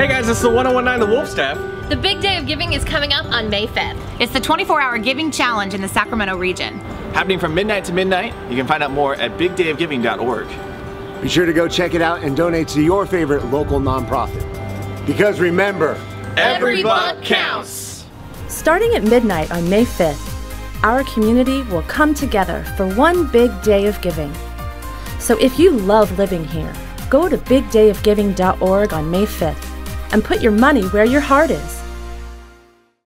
Hey guys, this is the 1019 The Wolf Staff. The Big Day of Giving is coming up on May 5th. It's the 24-hour giving challenge in the Sacramento region. Happening from midnight to midnight. You can find out more at bigdayofgiving.org. Be sure to go check it out and donate to your favorite local nonprofit. Because remember, every buck counts. Starting at midnight on May 5th, our community will come together for one big day of giving. So if you love living here, go to bigdayofgiving.org on May 5th and put your money where your heart is.